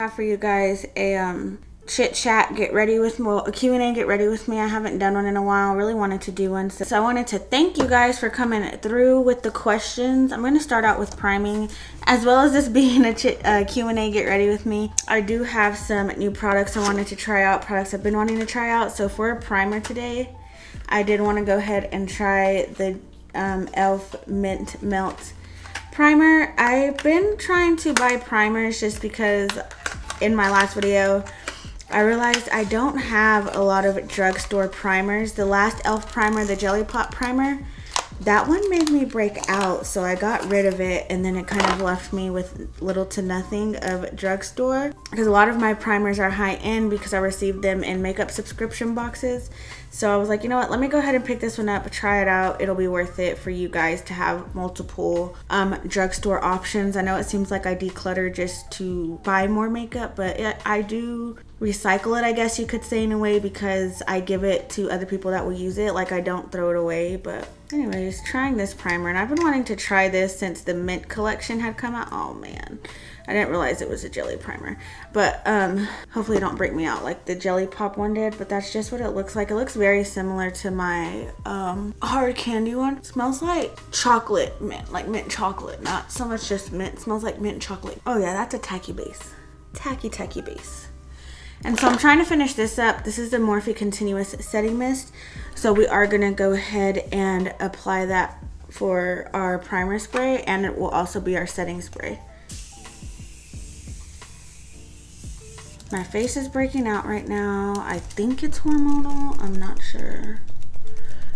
I have for you guys a chit chat, get ready with me, well, a Q&A, get ready with me. I haven't done one in a while. I really wanted to do one, so I wanted to thank you guys for coming through with the questions. I'm going to start out with priming, as well as this being a Q&A, get ready with me. I do have some new products I wanted to try out, products I've been wanting to try out. So for a primer today, I did want to go ahead and try the e.l.f. Mint Melt Primer. I've been trying to buy primers just because in my last video, I realized I don't have a lot of drugstore primers. The last e.l.f. primer, the Jelly Pop Primer, that one made me break out, so I got rid of it, and then it kind of left me with little to nothing of drugstore, because a lot of my primers are high-end because I received them in makeup subscription boxes. So I was like, you know what, let me go ahead and pick this one up, try it out. It'll be worth it for you guys to have multiple drugstore options. I know it seems like I declutter just to buy more makeup, but I do recycle it, I guess you could say, in a way, because I give it to other people that will use it. Like, I don't throw it away. But anyways, trying this primer, and I've been wanting to try this since the Mint collection had come out. Oh man, I didn't realize it was a jelly primer, but hopefully it don't break me out like the Jelly Pop one did, but that's just what it looks like. It looks very similar to my hard candy one. It smells like chocolate mint, like mint chocolate, not so much just mint. It smells like mint chocolate. Oh yeah, that's a tacky base, tacky base. And so I'm trying to finish this up. This is the Morphe Continuous Setting Mist. So we are gonna go ahead and apply that for our primer spray, and it will also be our setting spray. My face is breaking out right now. I think it's hormonal, I'm not sure.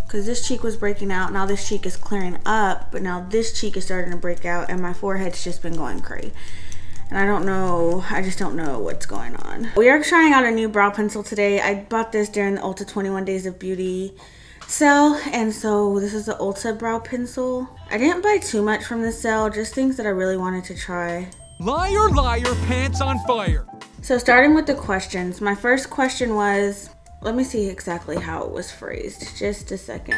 Cause this cheek was breaking out, now this cheek is clearing up, but now this cheek is starting to break out, and my forehead's just been going crazy. And I don't know, I just don't know what's going on. We are trying out a new brow pencil today. I bought this during the Ulta 21 Days of Beauty sale, and so this is the Ulta brow pencil. I didn't buy too much from the sale, just things that I really wanted to try. Liar, liar, pants on fire. So starting with the questions, my first question was, let me see exactly how it was phrased, just a second.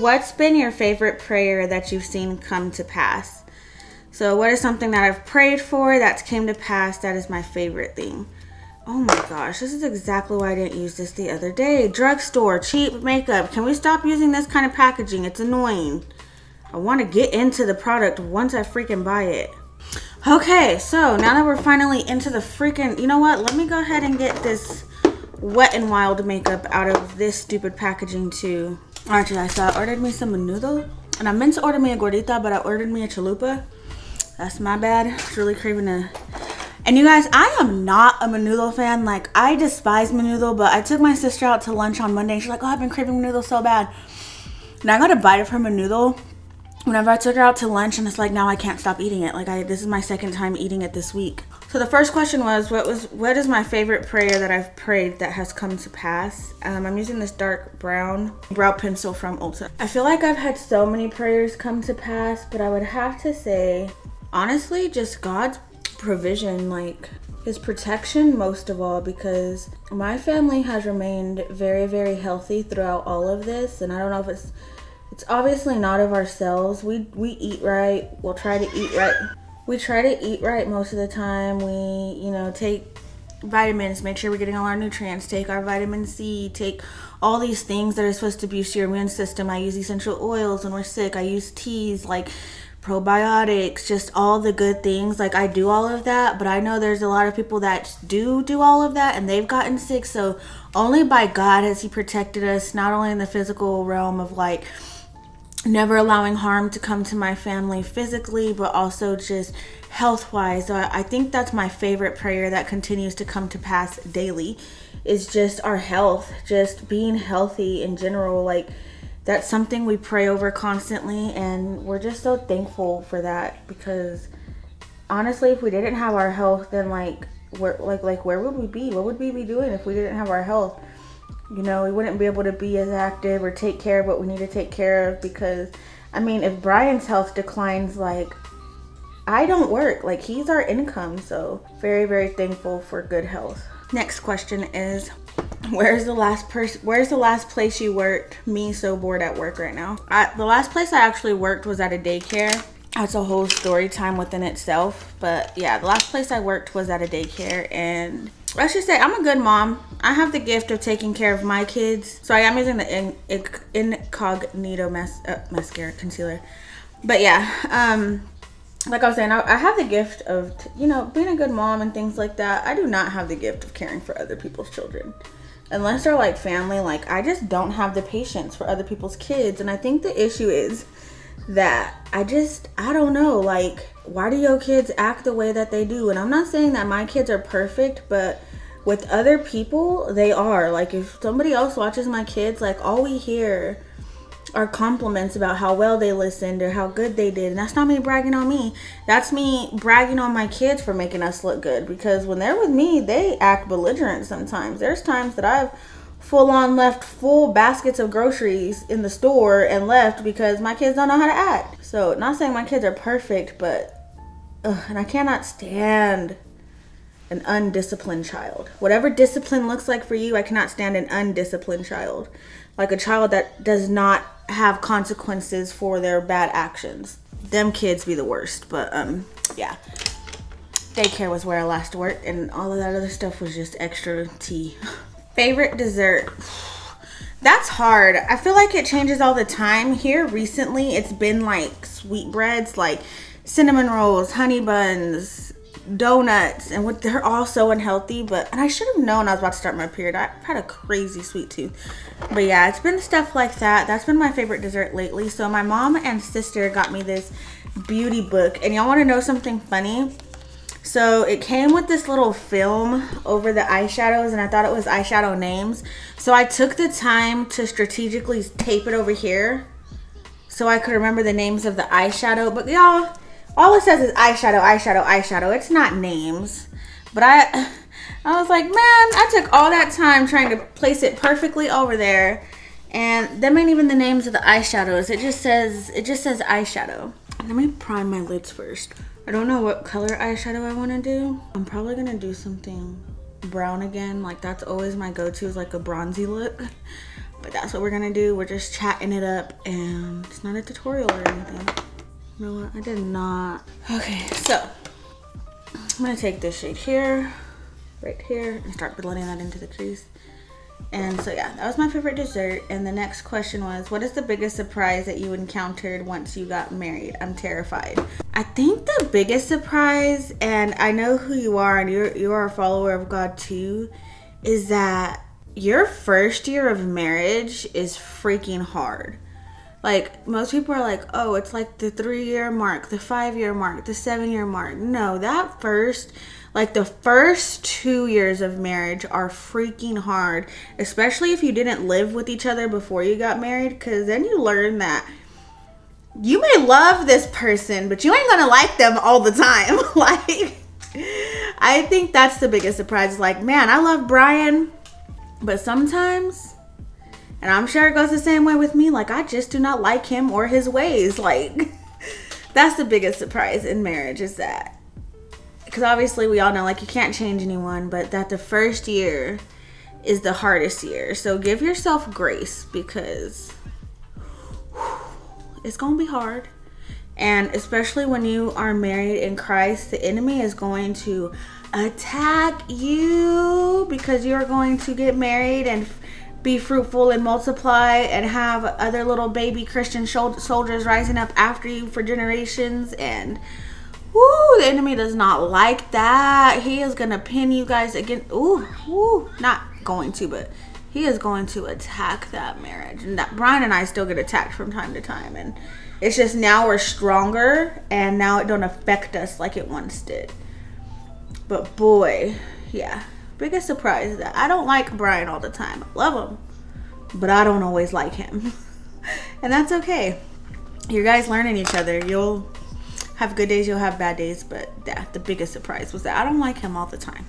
What's been your favorite prayer that you've seen come to pass? So what is something that I've prayed for that's came to pass? That is my favorite thing. Oh my gosh, this is exactly why I didn't use this the other day. Drugstore, cheap makeup. Can we stop using this kind of packaging? It's annoying. I want to get into the product once I freaking buy it. Okay, so now that we're finally into the freaking, you know what? Let me go ahead and get this Wet and Wild makeup out of this stupid packaging too. All right, you guys, so I ordered me some menudo, and I meant to order me a gordita, but I ordered me a chalupa. That's my bad. It's really craving a... And you guys, I am not a menudo fan. Like, I despise menudo, but I took my sister out to lunch on Monday. She's like, oh, I've been craving menudo so bad. And I got a bite of her menudo whenever I took her out to lunch, and it's like, now I can't stop eating it. Like, this is my second time eating it this week. So the first question was, what is my favorite prayer that I've prayed that has come to pass? I'm using this dark brown brow pencil from Ulta. I feel like I've had so many prayers come to pass, but I would have to say... honestly, just God's provision, like his protection most of all, because my family has remained very, very healthy throughout all of this. And I don't know if it's obviously not of ourselves. We eat right, we'll try to eat right. We try to eat right most of the time. We, you know, take vitamins, make sure we're getting all our nutrients, take our vitamin C, take all these things that are supposed to boost your immune system. I use essential oils when we're sick. I use teas, like probiotics, just all the good things. Like, I do all of that, but I know there's a lot of people that do all of that and they've gotten sick. So only by God has he protected us, not only in the physical realm of like never allowing harm to come to my family physically, but also just health wise. So I think that's my favorite prayer that continues to come to pass daily, is just our health, just being healthy in general. Like, that's something we pray over constantly, and we're just so thankful for that, because honestly, if we didn't have our health, then where would we be? What would we be doing if we didn't have our health? You know, we wouldn't be able to be as active or take care of what we need to take care of, because I mean, if Brian's health declines, like, I don't work, like, he's our income. So very, very thankful for good health. Next question is, where's the last place you worked? Me so bored at work right now. The last place I actually worked was at a daycare. That's a whole story time within itself. But yeah, the last place I worked was at a daycare, and I should say I'm a good mom. I have the gift of taking care of my kids, so I am using the incognito mascara concealer. But yeah, like I was saying, I have the gift of, you know, being a good mom and things like that. I do not have the gift of caring for other people's children. Unless they're like family, like I just don't have the patience for other people's kids. And I think the issue is that I don't know, like, why do your kids act the way that they do? And I'm not saying that my kids are perfect, but with other people, they are. Like, if somebody else watches my kids, like, all we hear are compliments about how well they listened or how good they did. And that's not me bragging on me. That's me bragging on my kids for making us look good, because when they're with me, they act belligerent sometimes. There's times that I've full on left full baskets of groceries in the store and left because my kids don't know how to act. So, not saying my kids are perfect, but and I cannot stand an undisciplined child. Whatever discipline looks like for you, I cannot stand an undisciplined child. Like a child that does not have consequences for their bad actions. Them kids be the worst. But yeah, daycare was where I last worked, and all of that other stuff was just extra tea. Favorite dessert, that's hard. I feel like it changes all the time. Here recently it's been like sweetbreads, like cinnamon rolls, honey buns, donuts, and what they're all so unhealthy. But and I should have known I was about to start my period. I had a crazy sweet tooth. But yeah, it's been stuff like that. That's been my favorite dessert lately. So my mom and sister got me this beauty book, and y'all want to know something funny? So it came with this little film over the eyeshadows, and I thought it was eyeshadow names. So I took the time to strategically tape it over here so I could remember the names of the eyeshadow. But y'all, all it says is eyeshadow, eyeshadow, eyeshadow. It's not names. But I was like, man, I took all that time trying to place it perfectly over there, and them ain't even the names of the eyeshadows. It just says eyeshadow. Let me prime my lids first. I don't know what color eyeshadow I want to do. I'm probably going to do something brown again. Like, that's always my go-to, is like a bronzy look. But that's what we're going to do. We're just chatting it up, and it's not a tutorial or anything. You know what? I did not. Okay, so I'm going to take this shade here, right here, and start blending that into the crease. And so yeah, that was my favorite dessert. And the next question was, what is the biggest surprise that you encountered once you got married? I'm terrified. I think the biggest surprise, and I know who you are, and you are a follower of God too, is that your first year of marriage is freaking hard. Like, most people are like, oh, it's like the 3-year mark, the 5-year mark, the 7-year mark. No, that first, like the first 2 years of marriage are freaking hard, especially if you didn't live with each other before you got married, because then you learn that you may love this person, but you ain't gonna like them all the time. Like, I think that's the biggest surprise. Like, man, I love Brian, but sometimes, and I'm sure it goes the same way with me, like, I just do not like him or his ways. Like, that's the biggest surprise in marriage, is that, because obviously we all know, like, you can't change anyone, but that the first year is the hardest year. So give yourself grace, because it's gonna be hard. And especially when you are married in Christ, the enemy is going to attack you, because you're going to get married and be fruitful and multiply and have other little baby Christian soldiers rising up after you for generations. And woo, the enemy does not like that. He is gonna pin you guys again. Ooh, not going to, but he is going to attack that marriage. And that Brian and I still get attacked from time to time, and it's just now we're stronger, and now it don't affect us like it once did. But boy, yeah, biggest surprise is that I don't like Brian all the time. I love him, but I don't always like him. And that's okay. You guys learning each other. You'll have good days, you'll have bad days, but yeah, the biggest surprise was that I don't like him all the time.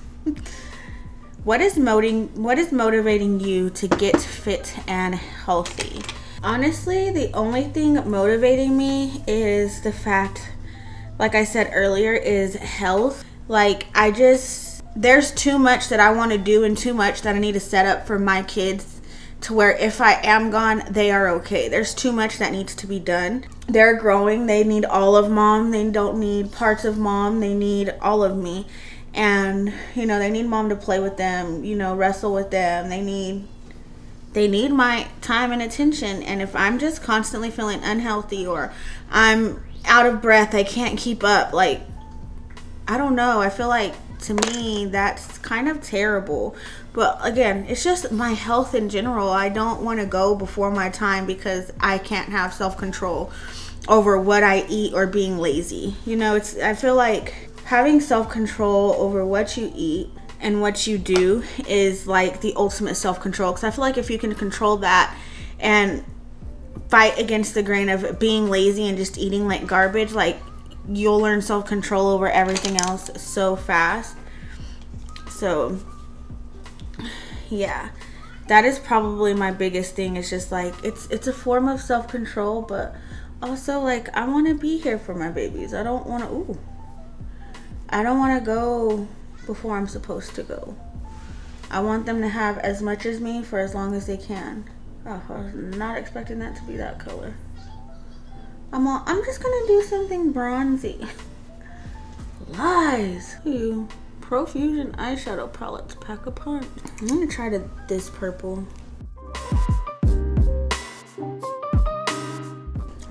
What is motivating you to get fit and healthy? Honestly, the only thing motivating me is the fact, like I said earlier, is health. Like, there's too much that I want to do and too much that I need to set up for my kids to where if I am gone, they are okay. There's too much that needs to be done. They're growing. They need all of mom. They don't need parts of mom. They need all of me. And, you know, they need mom to play with them, you know, wrestle with them. They need my time and attention. And if I'm just constantly feeling unhealthy or I'm out of breath, I can't keep up, like, I don't know. I feel like, to me, that's kind of terrible. But again, it's just my health in general. I don't want to go before my time because I can't have self-control over what I eat or being lazy. You know, it's, I feel like having self-control over what you eat and what you do is like the ultimate self-control, because I feel like if you can control that and fight against the grain of being lazy and just eating like garbage, like, you'll learn self-control over everything else so fast. So yeah, that is probably my biggest thing. It's just like, it's a form of self-control, but also like, I want to be here for my babies. I don't want to, I don't want to go before I'm supposed to go. I want them to have as much as me for as long as they can. Oh, I was not expecting that to be that color. I'm just gonna do something bronzy. Lies. Ew. Profusion eyeshadow palettes pack a punch. I'm gonna try this purple.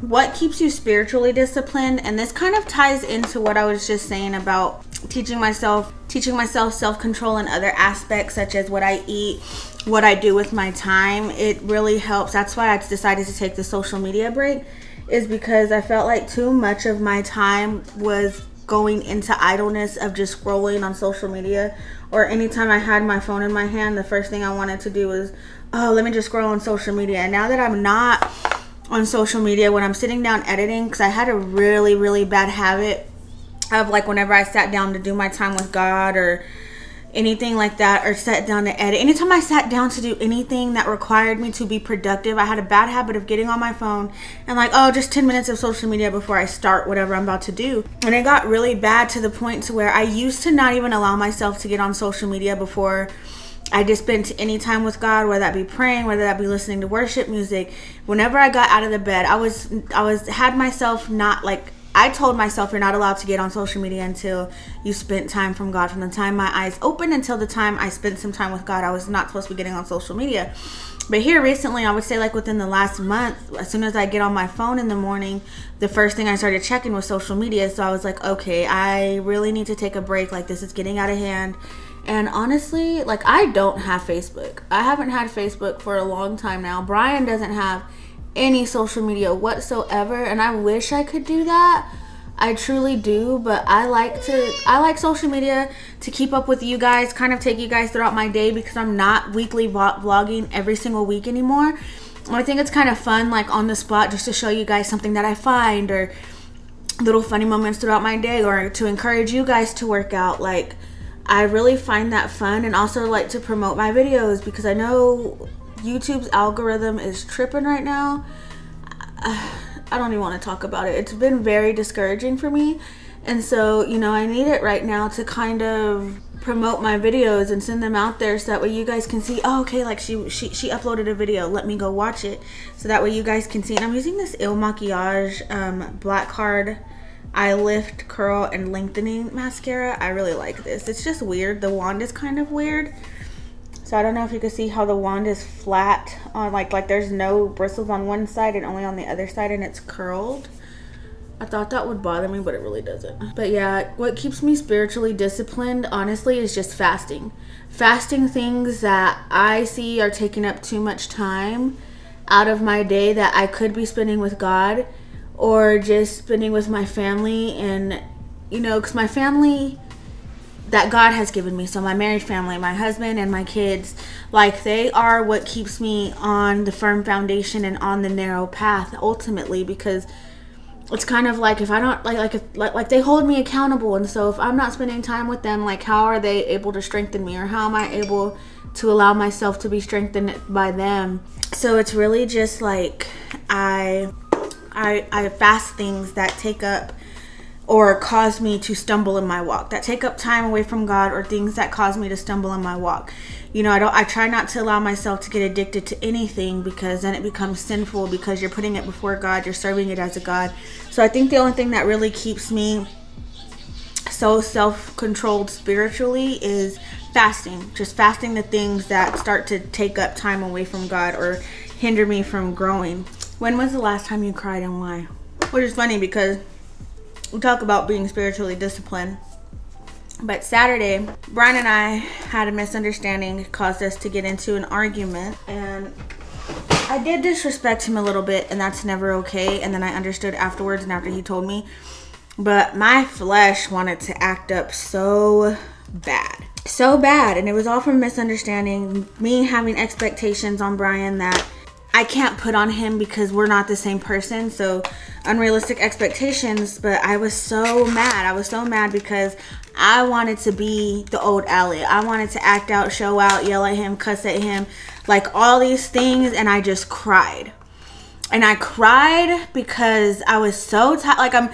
What keeps you spiritually disciplined? And this kind of ties into what I was just saying about teaching myself self-control in other aspects, such as what I eat, what I do with my time. It really helps. That's why I decided to take the social media break, is because I felt like too much of my time was going into idleness of just scrolling on social media, or anytime I had my phone in my hand, the first thing I wanted to do was, oh, let me just scroll on social media. And now that I'm not on social media, when I'm sitting down editing, because I had a really, really bad habit of, like, whenever I sat down to do my time with God or anything like that, or sat down to edit, anytime I sat down to do anything that required me to be productive, I had a bad habit of getting on my phone and like, oh, just 10 minutes of social media before I start whatever I'm about to do. And it got really bad to the point to where I used to not even allow myself to get on social media before I just spent any time with God, whether that be praying, whether that be listening to worship music. Whenever I got out of the bed, I had myself not, like, I told myself, you're not allowed to get on social media until you spent time from God. From the time my eyes opened until the time I spent some time with God, I was not supposed to be getting on social media. But here recently, I would say like within the last month, as soon as I get on my phone in the morning, the first thing I started checking was social media. So I was like, okay, I really need to take a break. Like, this is getting out of hand. And honestly, like, I don't have Facebook. I haven't had Facebook for a long time now. Brian doesn't have any social media whatsoever, and I wish I could do that. I truly do, but I like social media to keep up with you guys, kind of take you guys throughout my day, because I'm not weekly vlogging every single week anymore. And I think it's kind of fun, like, on the spot, just to show you guys something that I find, or little funny moments throughout my day, or to encourage you guys to work out. Like, I really find that fun, and also like to promote my videos, because I know YouTube's algorithm is tripping right now. I don't even want to talk about it. It's been very discouraging for me, and so, you know, I need it right now to kind of promote my videos and send them out there, so that way you guys can see, oh, okay, like, she uploaded a video, let me go watch it, so that way you guys can see. And I'm using this Il Maquillage Black Card Eye Lift, Curl, and Lengthening Mascara. I really like this. It's just weird. The wand is kind of weird. So I don't know if you can see how the wand is flat on, like there's no bristles on one side and only on the other side, and it's curled. I thought that would bother me, but it really doesn't. But yeah, what keeps me spiritually disciplined, honestly, is just fasting. Fasting things that I see are taking up too much time out of my day that I could be spending with God, or just spending with my family. And, you know, because my family that God has given me, so my married family, my husband and my kids, like, they are what keeps me on the firm foundation and on the narrow path ultimately, because it's kind of like, if I don't, like they hold me accountable. And so if I'm not spending time with them, like, how are they able to strengthen me, or how am I able to allow myself to be strengthened by them? So it's really just like I fast things that take up, or cause me to stumble in my walk, that take up time away from God, or things that cause me to stumble in my walk. You know, I try not to allow myself to get addicted to anything, because then it becomes sinful, because you're putting it before God, you're serving it as a God. So I think the only thing that really keeps me so self-controlled spiritually is fasting. Just fasting the things that start to take up time away from God or hinder me from growing. When was the last time you cried and why? Which is funny because we talk about being spiritually disciplined, but Saturday, Brian and I had a misunderstanding that caused us to get into an argument, and I did disrespect him a little bit, and that's never okay. And then I understood afterwards and after he told me, but my flesh wanted to act up so bad. So bad, and it was all from misunderstanding, me having expectations on Brian that I can't put on him because we're not the same person, so unrealistic expectations. But I was so mad. I was so mad because I wanted to be the old Allie. I wanted to act out, show out, yell at him, cuss at him, like all these things, and I just cried. And I cried because I was so tired. Like, I'm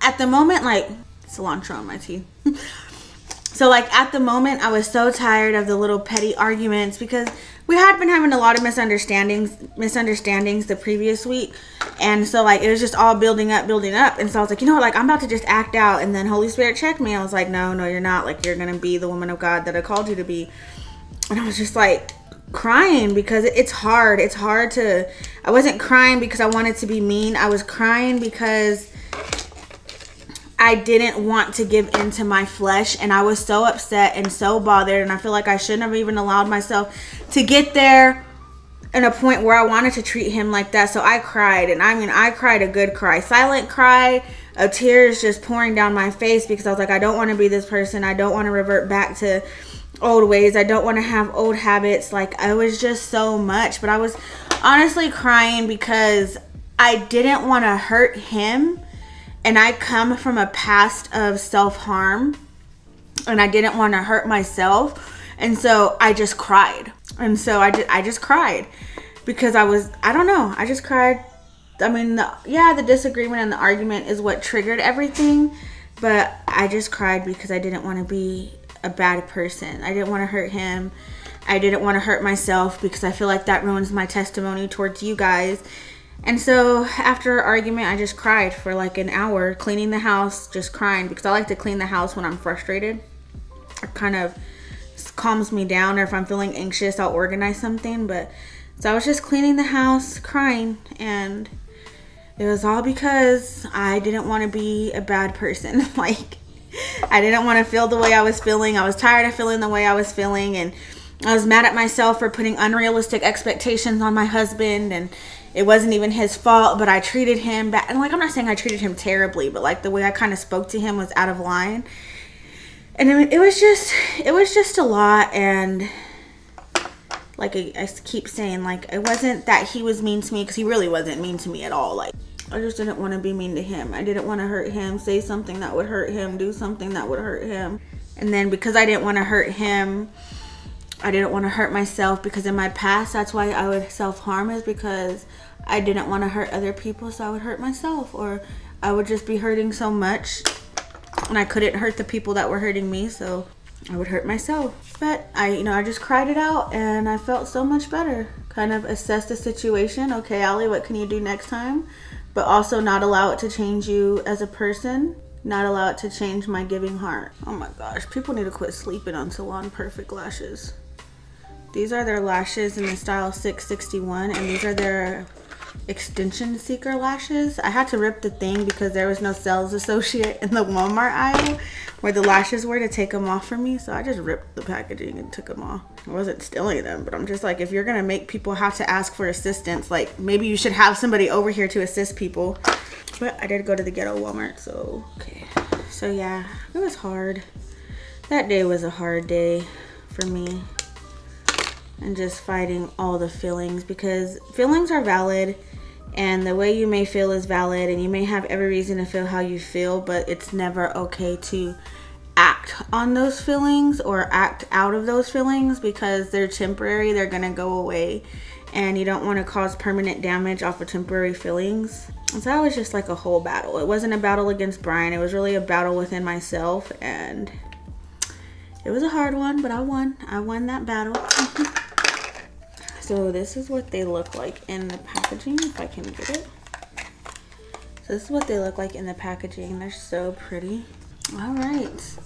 at the moment, like, cilantro on my teeth. So like at the moment, I was so tired of the little petty arguments, because we had been having a lot of misunderstandings the previous week. And so like it was just all building up. And so I was like, you know what, like I'm about to just act out. And then Holy Spirit checked me. I was like, no, you're not. Like, you're gonna be the woman of God that I called you to be. And I was just like crying because it's hard. It's hard to, I wasn't crying because I wanted to be mean. I was crying because I didn't want to give in to my flesh, and I was so upset and so bothered, and I feel like I shouldn't have even allowed myself to get there in a point where I wanted to treat him like that. So I cried, and I mean, I cried a good cry, silent cry of tears just pouring down my face, because I was like, I don't want to be this person. I don't want to revert back to old ways. I don't want to have old habits. Like, I was just so much, but I was honestly crying because I didn't want to hurt him. And I come from a past of self-harm, and I didn't want to hurt myself. And so I just cried. And so I just cried because I just cried. I mean, the disagreement and the argument is what triggered everything. But I just cried because I didn't want to be a bad person. I didn't want to hurt him. I didn't want to hurt myself because I feel like that ruins my testimony towards you guys. And so after our argument, I just cried for like an hour, cleaning the house, just crying, because I like to clean the house when I'm frustrated. It kind of calms me down, or if I'm feeling anxious, I'll organize something. But so I was just cleaning the house, crying, and it was all because I didn't want to be a bad person. Like, I didn't want to feel the way I was feeling. I was tired of feeling the way I was feeling, and I was mad at myself for putting unrealistic expectations on my husband, and it wasn't even his fault, but I treated him bad. And like, I'm not saying I treated him terribly, but like the way I kind of spoke to him was out of line. And I mean, it was just a lot. And like, I keep saying, like, it wasn't that he was mean to me, because he really wasn't mean to me at all. Like, I just didn't want to be mean to him. I didn't want to hurt him, say something that would hurt him, do something that would hurt him. And then because I didn't want to hurt him, I didn't want to hurt myself, because in my past, that's why I would self-harm, is because I didn't want to hurt other people, so I would hurt myself, or I would just be hurting so much, and I couldn't hurt the people that were hurting me, so I would hurt myself. But I just cried it out, and I felt so much better. Kind of assess the situation. Okay, Allie, what can you do next time? But also not allow it to change you as a person. Not allow it to change my giving heart. Oh my gosh, people need to quit sleeping on Salon Perfect lashes. These are their lashes in the style 661, and these are their extension seeker lashes. I had to rip the thing because there was no sales associate in the Walmart aisle where the lashes were to take them off for me. So I just ripped the packaging and took them off. I wasn't stealing them, but I'm just like, if you're gonna make people have to ask for assistance, like maybe you should have somebody over here to assist people. But I did go to the ghetto Walmart, so okay. So yeah, it was hard. That day was a hard day for me. And just fighting all the feelings, because feelings are valid, and the way you may feel is valid, and you may have every reason to feel how you feel, but it's never okay to act on those feelings or act out of those feelings because they're temporary, they're gonna go away, and you don't want to cause permanent damage off of temporary feelings. And so that was just like a whole battle. It wasn't a battle against Brian, it was really a battle within myself, and it was a hard one, but I won that battle. So this is what they look like in the packaging, if I can get it. So this is what they look like in the packaging. They're so pretty. All right,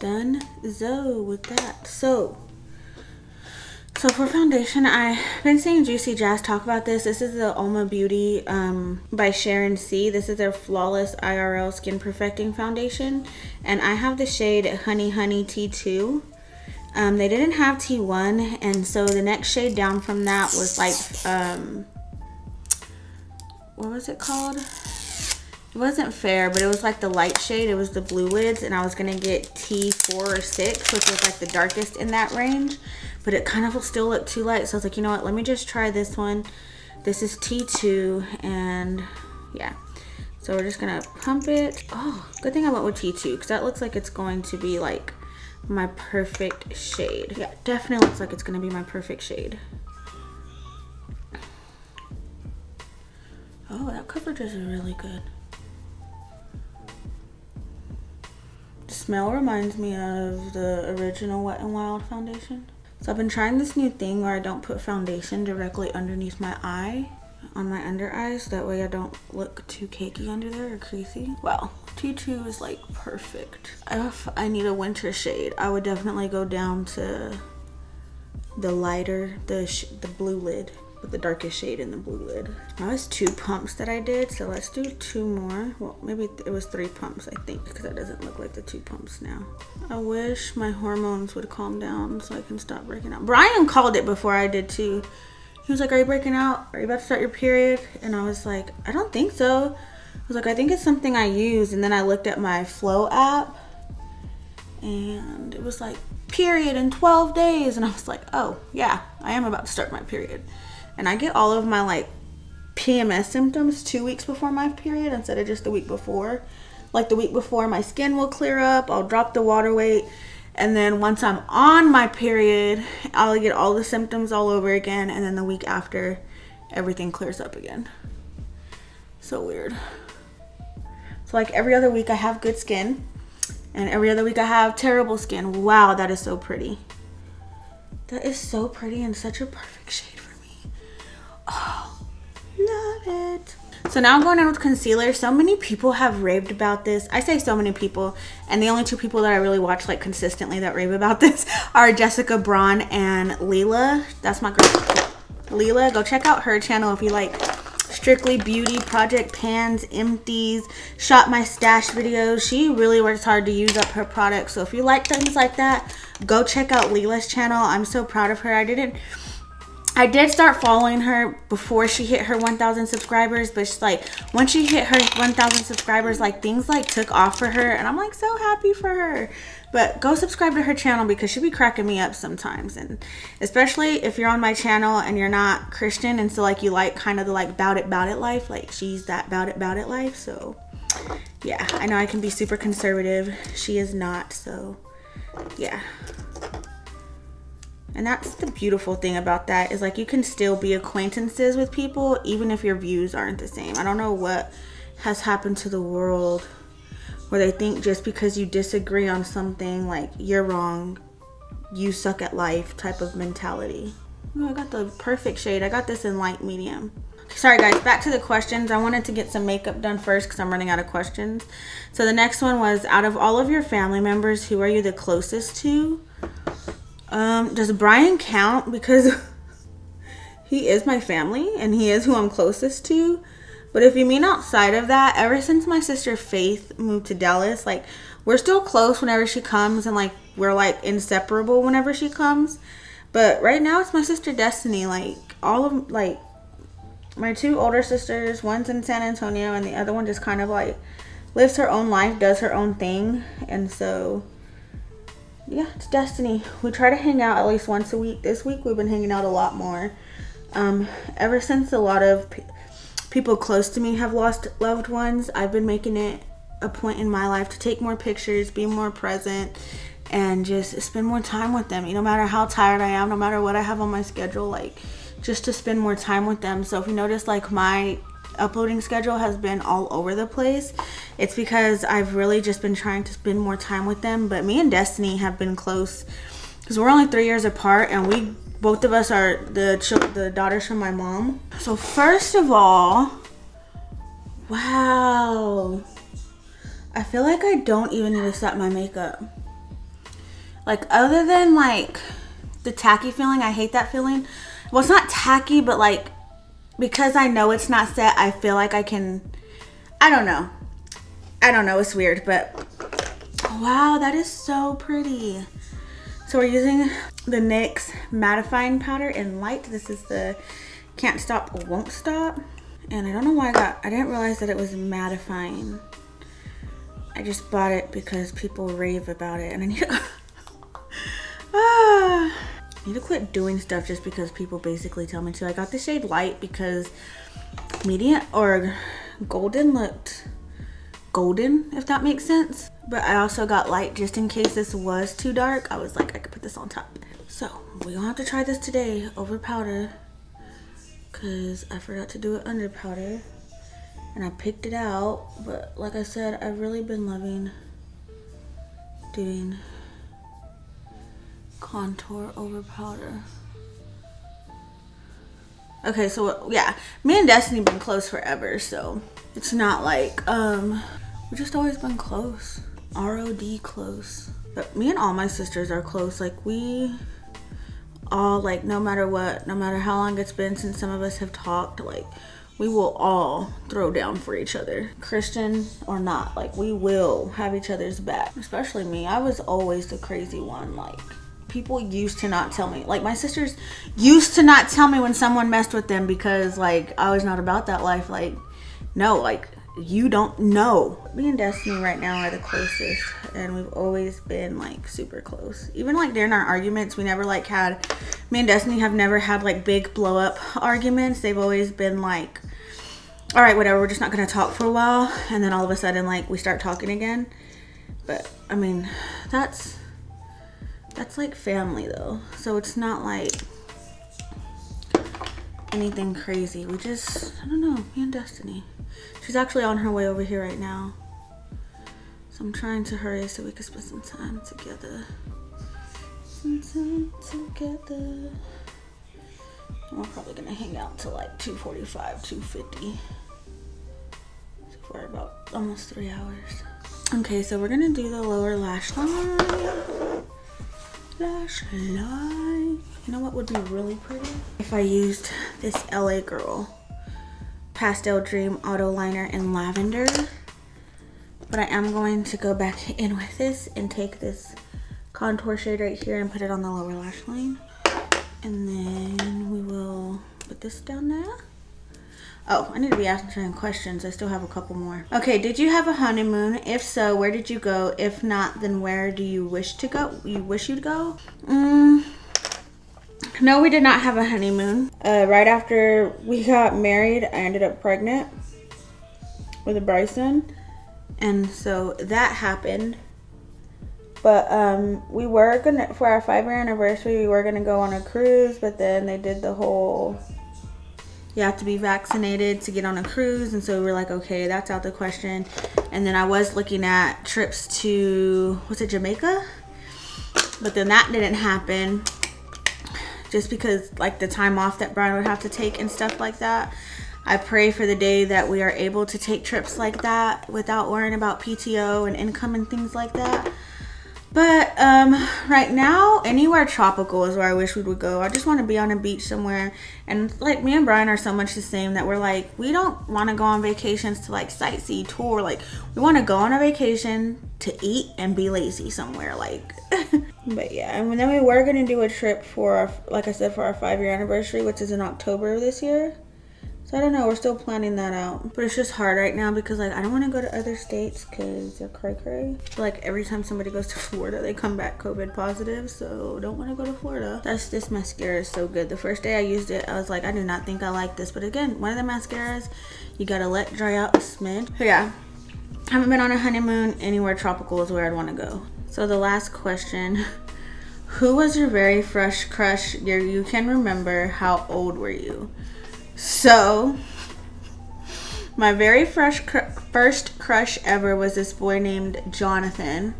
done-zo with that. So for foundation, I've been seeing Juicy Jazz talk about this. This is the Uma Beauty by Sharon C. This is their Flawless IRL Skin Perfecting Foundation. And I have the shade Honey Honey T2. They didn't have T1, and so the next shade down from that was like, what was it called? It wasn't Fair, but it was like the light shade. It was the Blue Lids, and I was gonna get T4 or 6, which was like the darkest in that range, but it kind of still looked too light, so I was like, you know what, let me just try this one. This is T2, and yeah. So we're just gonna pump it. Oh, good thing I went with T2, because that looks like it's going to be like my perfect shade. Yeah, definitely looks like it's gonna be my perfect shade. Oh, that coverage is really good. The smell reminds me of the original Wet and Wild foundation. So I've been trying this new thing where I don't put foundation directly underneath my eye, on my under eyes, so that way I don't look too cakey under there or creasy. Wow, T2 is like perfect. If I need a winter shade, I would definitely go down to the lighter, the Blue Lid, with the darkest shade in the Blue Lid. That was 2 pumps that I did, so let's do 2 more. Well, maybe it was 3 pumps, I think, because that doesn't look like the 2 pumps now. I wish my hormones would calm down so I can stop breaking out. Brian called it before I did too. He was like, are you breaking out? Are you about to start your period? And I was like, I don't think so. I was like, I think it's something I use. And then I looked at my Flow app and it was like, period in 12 days. And I was like, oh yeah, I am about to start my period. And I get all of my like PMS symptoms 2 weeks before my period instead of just the week before. Like the week before, my skin will clear up, I'll drop the water weight. And then once I'm on my period, I'll get all the symptoms all over again. And then the week after, everything clears up again. So weird. So like every other week I have good skin, and every other week I have terrible skin. Wow, that is so pretty. That is so pretty and such a perfect shade for me. Oh, love it. So now I'm going in with concealer. So many people have raved about this. I say so many people, and the only 2 people that I really watch like consistently that rave about this are Jessica Braun and Leela. That's my girl, Leela. Go check out her channel if you like strictly beauty, project pans, empties, shop my stash videos. She really works hard to use up her products. So if you like things like that, go check out Leela's channel. I'm so proud of her. I did start following her before she hit her 1,000 subscribers, but she's like, once she hit her 1,000 subscribers, like things like took off for her, and I'm like so happy for her. But go subscribe to her channel because she be cracking me up sometimes, and especially if you're on my channel and you're not Christian, and so like you like kind of the like bout it life, like she's that bout it life. So yeah, I know I can be super conservative. She is not, so yeah. And that's the beautiful thing about that is like you can still be acquaintances with people even if your views aren't the same. I don't know what has happened to the world where they think just because you disagree on something like you're wrong, you suck at life type of mentality. Oh, I got the perfect shade. I got this in light medium. Sorry guys, back to the questions. I wanted to get some makeup done first because I'm running out of questions. So the next one was, out of all of your family members, who are you the closest to? Does Brian count? Because he is my family and he is who I'm closest to. But if you mean outside of that, ever since my sister Faith moved to Dallas, like we're still close whenever she comes, and like we're like inseparable whenever she comes. But right now it's my sister Destiny. Like all of like my 2 older sisters, one's in San Antonio and the other one just kind of like lives her own life, does her own thing, and so yeah, it's Destiny. We try to hang out at least once a week. This week we've been hanging out a lot more. Ever since a lot of people close to me have lost loved ones, I've been making it a point in my life to take more pictures, be more present, and just spend more time with them. No matter how tired I am, no matter what I have on my schedule, like, just to spend more time with them. So if you notice, like, my uploading schedule has been all over the place, it's because I've really just been trying to spend more time with them. But me and Destiny have been close because we're only 3 years apart, and we both of us are the daughters from my mom. So first of all, wow, I feel like I don't even need to set my makeup. Like, other than like the tacky feeling, I hate that feeling. Well, it's not tacky, but like, because I know it's not set, I feel like I can, I don't know, it's weird, but wow, that is so pretty. So we're using the NYX mattifying powder in light. This is the Can't Stop Won't Stop, and I don't know why I didn't realize that it was mattifying. I just bought it because people rave about it, and I need to I need to quit doing stuff just because people basically tell me to. I got the shade light because medium or golden looked golden, if that makes sense. But I also got light just in case this was too dark. I was like, I could put this on top. So we're gonna have to try this today over powder because I forgot to do it under powder and I picked it out. But like I said, I've really been loving doing contour over powder. Okay, so yeah, me and Destiny been close forever, so it's not like we've just always been close, ROD close. But me and all my sisters are close. Like, we all, like, no matter what, no matter how long it's been since some of us have talked, like, we will all throw down for each other, Christian or not. Like, we will have each other's back, especially me. I was always the crazy one. Like, people used to not tell me, like, my sisters used to not tell me when someone messed with them because, like, I was not about that life. Like, no, like, you don't know. Me and Destiny right now are the closest, and we've always been, like, super close. Even, like, during our arguments, we never, like, had, me and Destiny have never had, like, big blow up arguments. They've always been like, all right, whatever, we're just not gonna talk for a while, and then all of a sudden, like, we start talking again. But I mean, that's like family though, so it's not like anything crazy. We just, I don't know, me and Destiny. She's actually on her way over here right now, so I'm trying to hurry so we can spend some time together. We're probably gonna hang out till like 2:45, 2:50. So for about almost 3 hours. Okay, so we're gonna do the lower lash line. You know what would be really pretty? If I used this LA Girl Pastel Dream Auto Liner in Lavender. But I am going to go back in with this and take this contour shade right here and put it on the lower lash line. And then we will put this down there. Oh, I need to be answering questions. I still have a couple more. Okay, did you have a honeymoon? If so, where did you go? If not, then where do you wish to go? You wish you'd go? No, we did not have a honeymoon. Right after we got married, I ended up pregnant with a Bryson. And so that happened. But we were gonna, for our 5-year anniversary, we were gonna go on a cruise, but then they did the whole, you have to be vaccinated to get on a cruise. And so we were like, okay, that's out the question. And then I was looking at trips to, was it Jamaica? But then that didn't happen just because, like, the time off that Brian would have to take and stuff like that. I pray for the day that we are able to take trips like that without worrying about PTO and income and things like that. But right now, anywhere tropical is where I wish we would go. I just want to be on a beach somewhere. And like, me and Brian are so much the same that we're like, we don't want to go on vacations to like sightsee, tour. Like, we want to go on a vacation to eat and be lazy somewhere. Like, but yeah. And then we were going to do a trip for our, like I said, for our 5-year anniversary, which is in October of this year. So I don't know, we're still planning that out. But it's just hard right now because, like, I don't want to go to other states because they're cray-cray. Like, every time somebody goes to Florida, they come back COVID positive. So don't want to go to Florida. That's, this mascara is so good. The first day I used it, I was like, I do not think I like this. But again, one of the mascaras, you got to let dry out a smidge. So yeah, I haven't been on a honeymoon. Anywhere tropical is where I'd want to go. So the last question, who was your very first crush you can remember? How old were you? So my very first crush ever was this boy named Jonathan.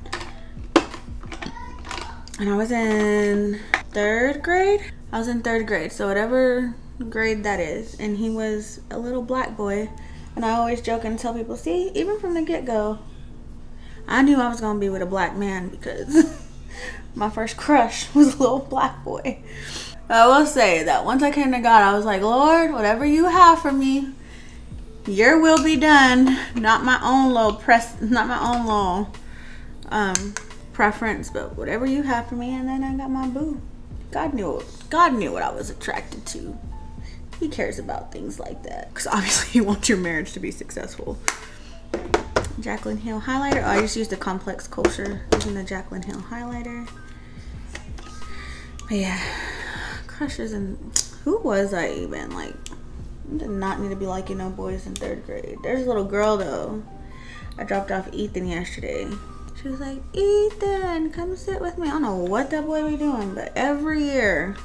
And I was in 3rd grade. I was in 3rd grade, so whatever grade that is. And he was a little black boy. And I always joke and tell people, see, even from the get-go, I knew I was gonna be with a black man because my first crush was a little black boy. I will say that once I came to God, I was like, Lord, whatever you have for me, your will be done. Not my own little preference, but whatever you have for me. And then I got my boo. God knew what I was attracted to. He cares about things like that because obviously he wants your marriage to be successful. Jaclyn Hill highlighter. Oh, I just used the Complex Culture using the Jaclyn Hill highlighter. But yeah, crushes and who was I even? Like, I did not need to be liking no boys in 3rd grade. There's a little girl though. I dropped off Ethan yesterday. She was like, Ethan, come sit with me. I don't know what that boy be doing, but every year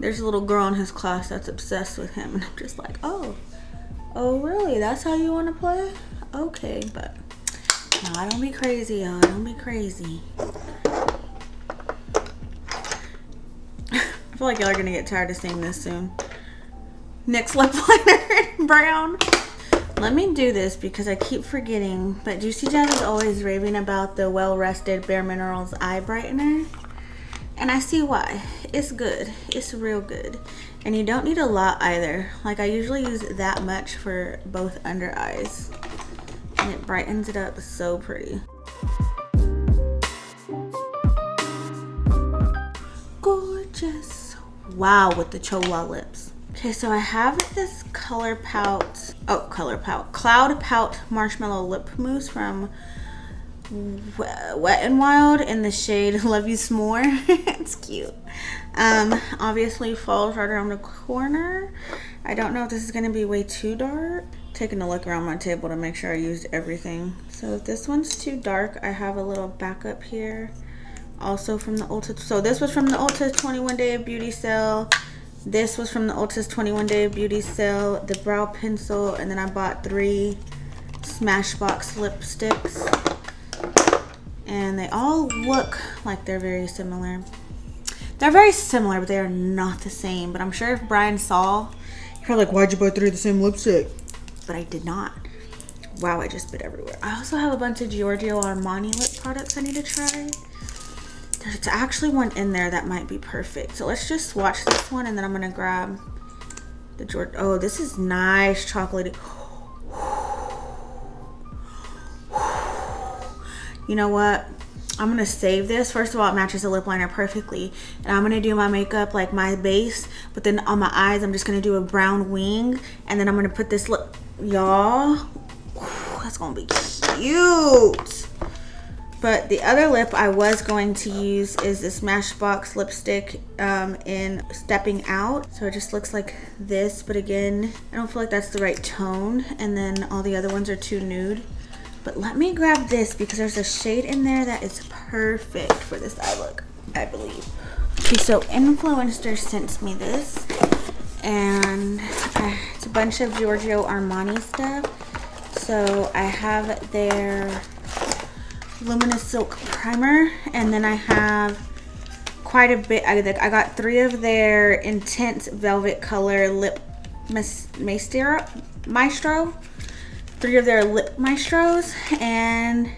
there's a little girl in his class that's obsessed with him. And I'm just like, oh really? That's how you want to play? Okay, but no, I don't be crazy, y'all. Don't be crazy. I feel like y'all are gonna get tired of seeing this soon. NYX lip liner in brown. Let me do this because I keep forgetting, but Juicy Jazz is always raving about the Well Rested Bare Minerals Eye Brightener. And I see why. It's good. It's real good. And you don't need a lot either. Like, I usually use that much for both under eyes. And it brightens it up so pretty. Gorgeous. Wow, with the Chola lips. Okay, so I have this Color Pout, Cloud Pout Marshmallow Lip Mousse from Wet and Wild in the shade Love You S'more. It's cute. Obviously fall's right around the corner. I don't know if this is going to be way too dark. Taking a look around my table to make sure I used everything. So if this one's too dark, I have a little backup here. Also from the Ulta. So this was from the Ulta's 21 Day of Beauty sale. This was from the Ulta's 21 Day of Beauty sale. The brow pencil, and then I bought 3 Smashbox lipsticks. And they all look like they're very similar. They're very similar, but they are not the same. But I'm sure if Brian saw, he's probably like, why'd you buy 3 of the same lipstick? But I did not. Wow, I just bit everywhere. I also have a bunch of Giorgio Armani lip products I need to try. There's actually one in there that might be perfect. So let's just swatch this one, and then I'm gonna grab the Giorgio. Oh, this is nice chocolatey. You know what, I'm gonna save this. First of all, it matches the lip liner perfectly, and I'm gonna do my makeup like my base, but then on my eyes I'm just gonna do a brown wing, and then I'm gonna put this lip, y'all. That's gonna be cute. But the other lip I was going to use is this Smashbox lipstick in Stepping Out. So it just looks like this, but again, I don't feel like that's the right tone, and then all the other ones are too nude. But let me grab this because there's a shade in there that is perfect for this eye look, I believe. Okay, so Influenster sent me this. And it's a bunch of Giorgio Armani stuff. So I have their Luminous Silk Primer. And then I have quite a bit. I got 3 of their Intense Velvet Color Lip Maestro. 3 of their lip maestros, and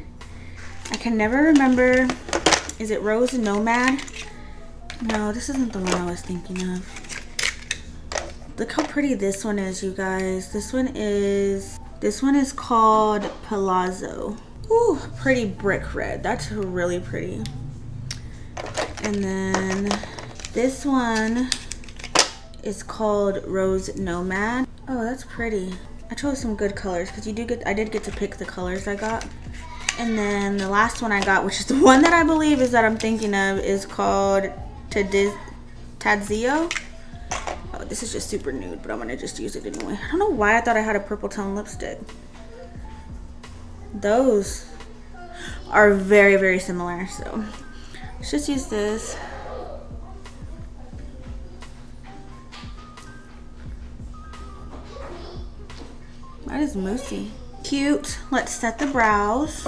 I can never remember, is it Rose Nomad? No, this isn't the one I was thinking of. Look how pretty this one is, you guys. This one is called Palazzo. Ooh, pretty brick red. That's really pretty. And then this one is called Rose Nomad. Oh, that's pretty. I chose some good colors because I did get to pick the colors I got. And then the last one I got, which is the one that I believe is that I'm thinking of, is called Tadzio. Oh, this is just super nude, but I'm gonna just use it anyway. I don't know why I thought I had a purple tone lipstick. those are very, very similar. So let's just use this. That is moosey. Cute. Let's set the brows.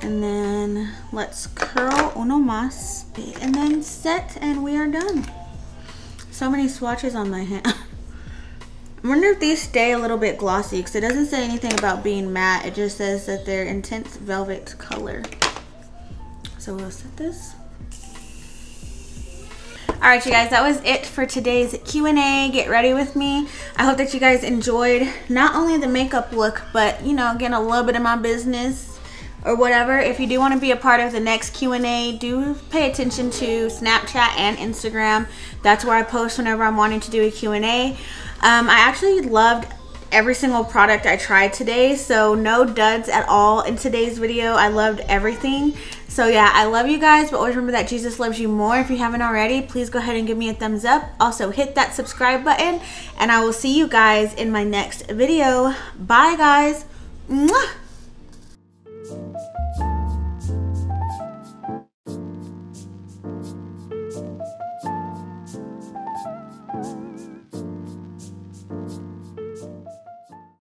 And then let's curl uno mas. And then set, and we are done. So many swatches on my hand. I wonder if these stay a little bit glossy, because it doesn't say anything about being matte. It just says that they're intense velvet color. So we'll set this. All right, you guys, that was it for today's Q&A. Get ready with me. I hope that you guys enjoyed not only the makeup look, but, you know, getting a little bit of my business or whatever. If you do want to be a part of the next Q&A, do pay attention to Snapchat and Instagram. That's where I post whenever I'm wanting to do a Q&A. I actually loved every single product I tried today, so no duds at all in today's video. I loved everything. So yeah, I love you guys, but always remember that Jesus loves you more. If you haven't already, please go ahead and give me a thumbs up. Also hit that subscribe button, and I will see you guys in my next video. Bye guys. Mwah!